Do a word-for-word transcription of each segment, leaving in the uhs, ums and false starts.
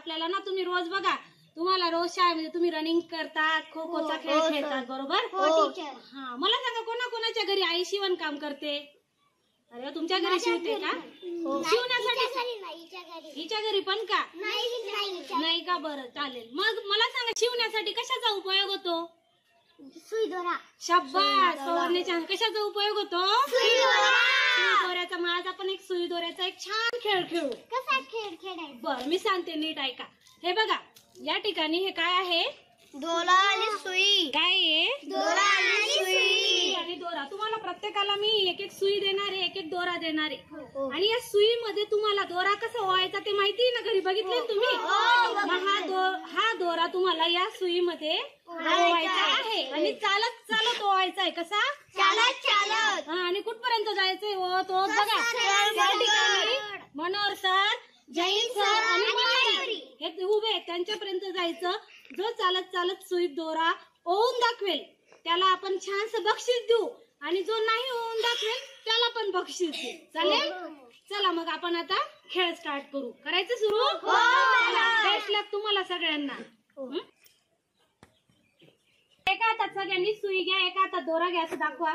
आपल्याला ना, तुम्ही रोज बघा, तुम्हाला रोज शाळेमध्ये तुम्ही रनिंग करतात, खो खोचा खेळ खेळतात, बरोबर? हा, मला सांगा कोणा कोणाच्या घरी आई शिवण काम करते? अरे तुमच्या घरी शिवते का? शिवण्यासाठी हिच्या घरी पण का नाही का? बरं चालेल. मग मला सांगा शिवण्यासाठी कशाचा उपयोग होतो? सुईदोरा. शाबास. सौवर्णीच्या कशाचा उपयोग होतो? सुईदोऱ्याचा. माझा आपण एक सुईदोऱ्याचा एक छान खेळ खेळू. कसा खेळ खेळायचा? बर मी सांगते, नीट ऐका. हे बघा या ठिकाणी हे काय आहे? दोरा आणि सुई. काय आहे? दोरा आणि सुई. आणि दोरा तुम्हाला प्रत्येकाला मी एक एक सुई देणार आहे, एक एक दोरा देणार आहे. आणि या सुई मध्ये तुम्हाला दोरा कसा ओवायचा ते माहिती आहे ना, घरी बघितले तुम्ही? हा दोरा तुम्हाला या सुई मध्ये ओवायचा आहे आणि चालत चालत ओवायचा आहे. कसा? चालत चालत. हा, आणि कुठपर्यंत जायचंय ओ तो बघा. मनोहर सर, जैन सर आणि हे उभे त्यांच्यापर्यंत जायचं. जो चालत चालत सुई दोरा ओवून दाखवेल त्याला आपण छानसं बक्षीस देऊ, आणि जो नाही ओवून दाखवेल त्याला पण बक्षीस देऊ. चालेल? चला मग आपण आता खेळ स्टार्ट करू. करायचं सुरू? बेस्ट लक तुम्हाला सगळ्यांना. एका हातात सगळ्यांनी सुई घ्या, एका हातात दोरा घ्या, असं दाखवा.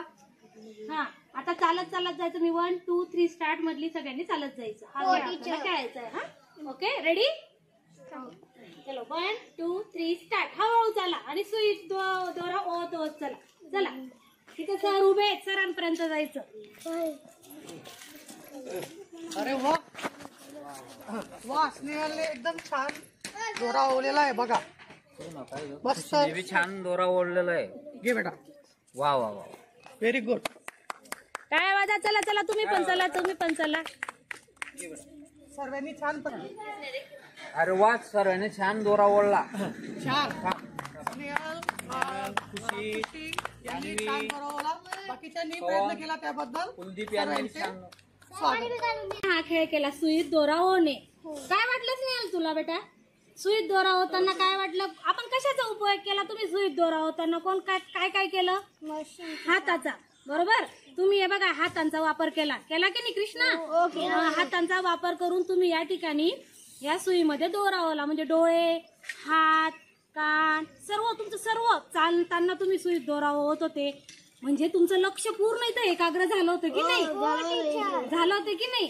हा, आता चालत चालत जायचं. मी वन टू थ्री स्टार्ट म्हटली सगळ्यांनी चालत जायचं. हा खेळायचं आहे. हा, ओके, रेडी? चलो वन टू थ्री स्टार्ट. हळूहळू चला आणि सुई दोरा ओत ओत चला. चला तिथे सर उभे आहेत, सरांपर्यंत जायचं. अरे वा वा, स्नेहलने एकदम छान दोरा ओवलेला आहे बघा. बस छान दोरा ओढलेला आहे. घे बेटा. वा वा वा, व्हेरी गुड. काय वाजा? चला चला तुम्ही पण चला, तुम्ही पण चला. सर्वांनी छान पण. अरे वाच, सर्वांनी छान दोरा ओढला. छान. खुशी यांनी छान दोरा ओढला. बाकीच्यांनी प्रयत्न केला त्याबद्दल कुलदीप यांनी छान. हा खेळ केला सुईत दोरा ओणे. काय वाटलं स्नेहल तुला बेटा? सुईत दोरा होताना काय वाटलं? आपण कशाचा उपयोग केला? तुम्ही सुईत दोरा होताना कोण काय काय काय केलं? हाताचा, बरोबर? तुम्ही हे बघा हातांचा वापर केला. केला की नाही कृष्णा? हातांचा वापर करून तुम्ही या ठिकाणी या सुईमध्ये दोरा ओवला. म्हणजे डोळे, हात, कान सर्व तुमचं सर्व चालताना तुम्ही सुईत दोरा ओवत होते. म्हणजे तुमचं लक्ष पूर्ण इथं एकाग्र झालं होतं की नाही? झालं होतं की नाही?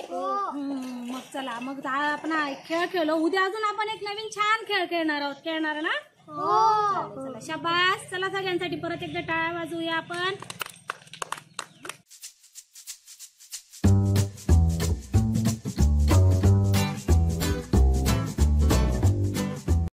मग चला, मग आपण खेळ खेळलो. उद्या अजून आपण एक नवीन छान खेळ खेळणार आहोत. खेळणार ना? हो. चला शाबास. चला सगळ्यांसाठी परत एकदा टाळ्या वाजवूया आपण.